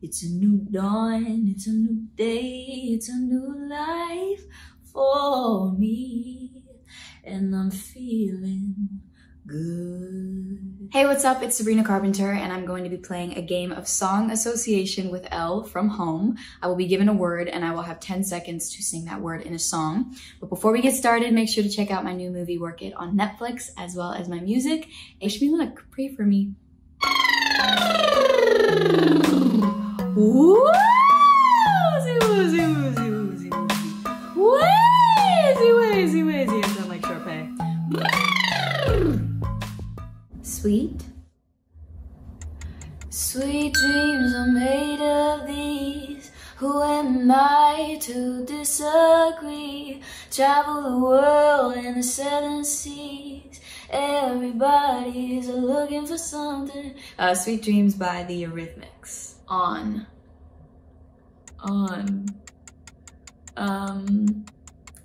It's a new dawn, it's a new day, it's a new life for me, and I'm feeling good. Hey, what's up? It's Sabrina Carpenter, and I'm going to be playing a game of song association with Elle from home. I will be given a word, and I will have 10 seconds to sing that word in a song. But before we get started, make sure to check out my new movie, Work It, on Netflix, as well as my music. Wish me luck. Pray for me. Woo! Wazy, wazy, I sound like Sharpay. Sweet. Sweet dreams are made of these. Who am I to disagree? Travel the world in the seven seas. Everybody's looking for something. Sweet Dreams by the Eurythmics.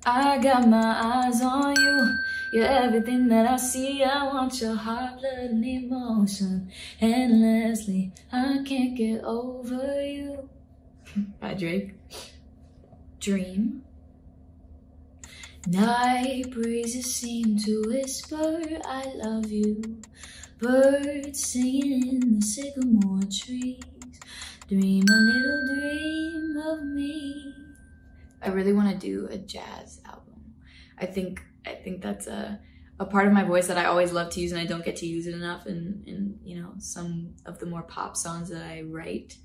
I got my eyes on you. You're everything that I see. I want your heart, blood, and emotion. Endlessly, I can't get over you. By Drake. Dream. Night breezes seem to whisper, I love you. Birds singing in the sycamore trees. Dream a little dream of me. I really want to do a jazz album. I think that's a part of my voice that I always love to use, and I don't get to use it enough in you know, some of the more pop songs that I write,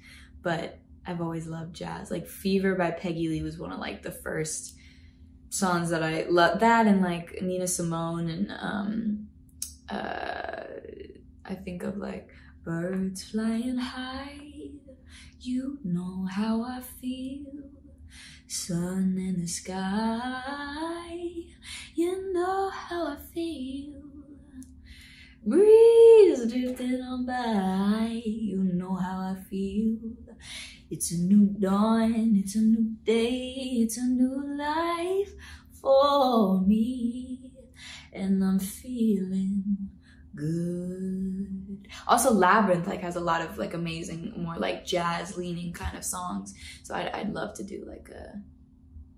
but I've always loved jazz. Like Fever by Peggy Lee was one of like the first songs that I loved, that and like Nina Simone, and I think of like birds flying high, you know how I feel. Sun in the sky, you know how I feel. Breeze drifting on by, you know how I feel. It's a new dawn, it's a new day, it's a new life for me, and I'm feeling good. Also Labyrinth like has a lot of like amazing, more like jazz leaning kind of songs, so I'd love to do like a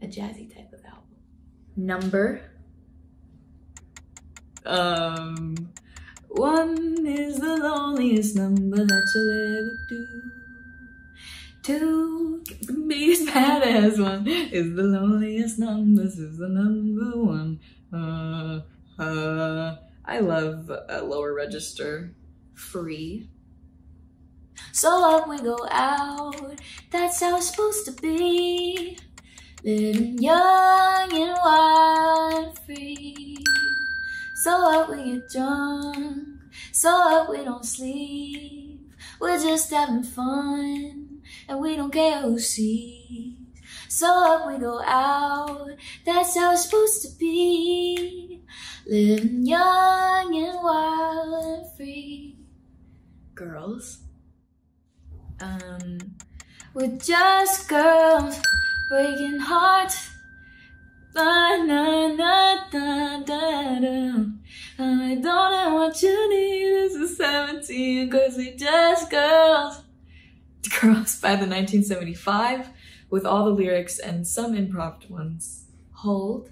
jazzy type of album. Number. One is the loneliest number that you'll ever do. Two can be as bad as one is the loneliest number. This is the number one. I love a lower register. Free. So up we go out, that's how it's supposed to be. Living young and wild and free. So up we get drunk, so up we don't sleep. We're just having fun, and we don't care who sees. So up we go out, that's how it's supposed to be. Living young and wild and free. Girls. We're just girls, breaking hearts. Da, da, da, da, da, da. I don't know what you need, this is 17, cause we're just girls. Girls by the 1975. With all the lyrics and some improv ones. Hold.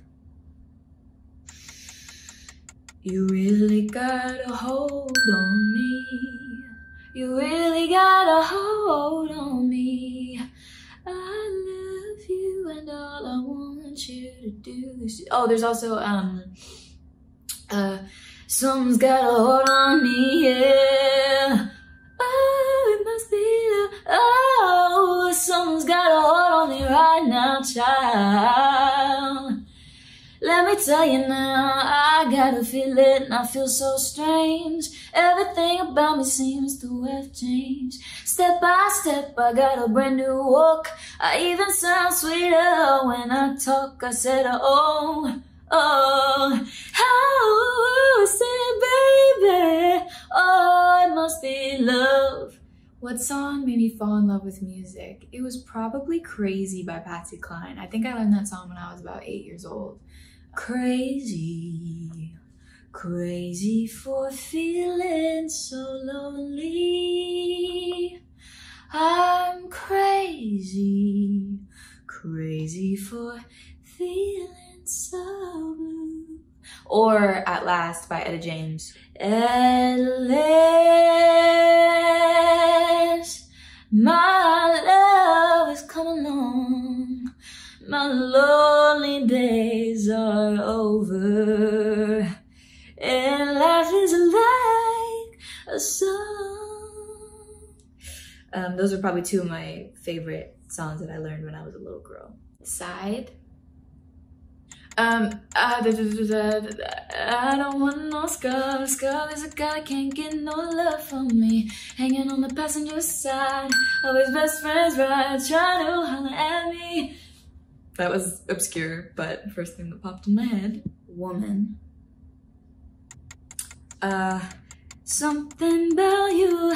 You really gotta hold on me. You really gotta hold on me. I love you and all I want you to do is... Oh, there's also, someone's gotta hold on me, yeah. Oh, it must be love. Oh, someone's gotta hold on me right now, child. Let me tell you now, I gotta feel it, and I feel so strange. Everything about me seems to have changed. Step by step, I got a brand new walk. I even sound sweeter when I talk. I said, oh, oh, how I say, baby, oh, it must be love. What song made me fall in love with music? It was probably Crazy by Patsy Cline. I think I learned that song when I was about 8 years old. Crazy, crazy for feeling so lonely. I'm crazy, crazy for feeling so blue. Or At Last by Etta James. At last, my love has come along. My lonely days are over. And life is like a song. Those are probably two of my favorite songs that I learned when I was a little girl. Side. I don't want no scar. A scar is a guy, can't get no love from me. Hanging on the passenger side, always best friends ride, trying to holler at me. That was obscure, but first thing that popped in my head. Woman. Something about you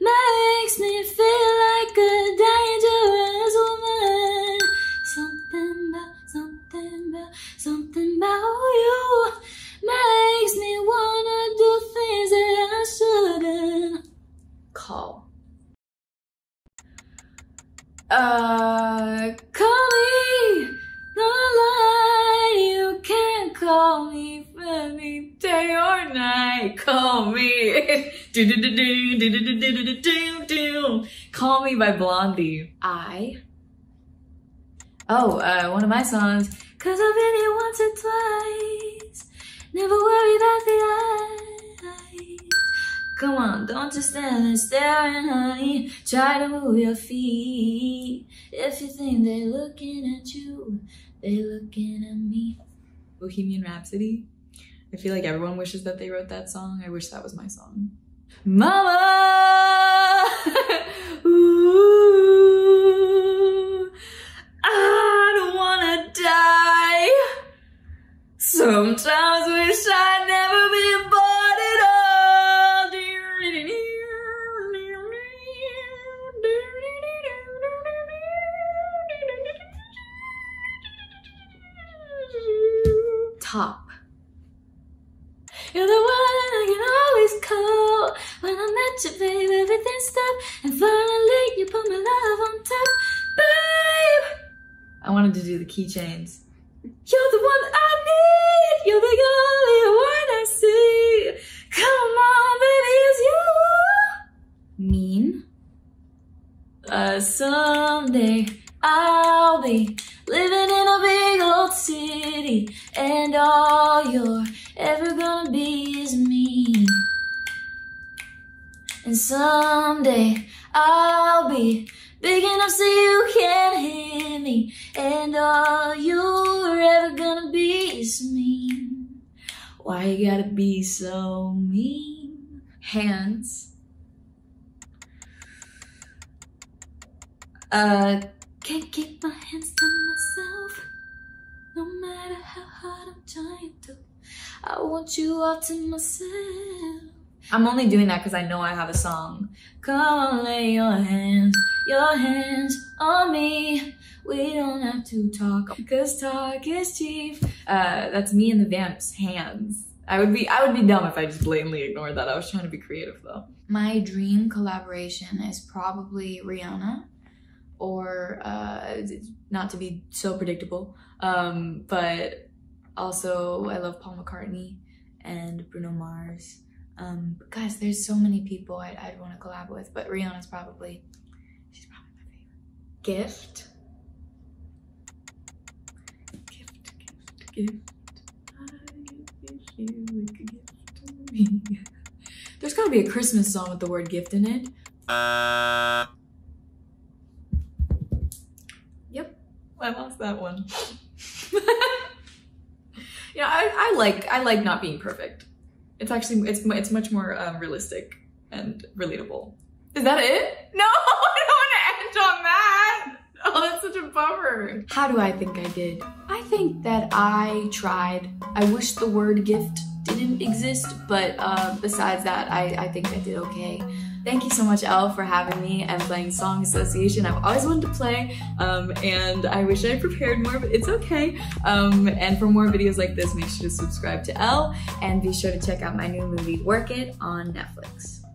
makes me feel like a dangerous woman. Something about you makes me wanna do things that I shouldn't. Call. Call me, don't lie, you can't call me any day or night. Call me. Call Me by Blondie. One of my songs. 'Cause I've been here once or twice. Never worry about the eyes. Come on, don't just stand there staring, honey. Try to move your feet. If you think they're looking at you, they're looking at me. Bohemian Rhapsody. I feel like everyone wishes that they wrote that song. I wish that was my song. Mama! Ooh, I don't wanna die. Sometimes wish I'd never been born at all. Top. You're the one I can always call. When I met you, babe, everything stopped. And finally, you put my love on top. Babe! I wanted to do the keychains. You're the one I need. You're the only one I see. Come on, baby, it's you. Mean. Someday, I'll be living in a big old city. And all your ever gonna be is me. And someday I'll be big enough so you can hear me. And all you're ever gonna be is me. Why you gotta be so mean? Hands. Can't keep my hands to myself, no matter how hard I'm trying to. I want you all to myself. I'm only doing that because I know I have a song. Come on, lay your hands on me. We don't have to talk, because talk is cheap. That's me and the Vamps, hands. I would be dumb if I just blatantly ignored that. I was trying to be creative though. My dream collaboration is probably Rihanna. Or, not to be so predictable, but also, I love Paul McCartney and Bruno Mars. Guys, there's so many people I'd want to collab with, but Rihanna's probably, she's probably my favorite. Gift. Gift, gift, gift. I wish you would gift to me. There's gotta be a Christmas song with the word gift in it. Yep, I lost that one. Yeah, I like not being perfect. It's actually, it's much more realistic and relatable. Is that it? No, I don't want to end on that. Oh, that's such a bummer. How do I think I did? I think that I tried. I wish the word gift didn't exist, but besides that, I think I did okay. Thank you so much, Elle, for having me and playing Song Association. I've always wanted to play, and I wish I had prepared more, but it's okay. And for more videos like this, make sure to subscribe to Elle, and be sure to check out my new movie, Work It, on Netflix.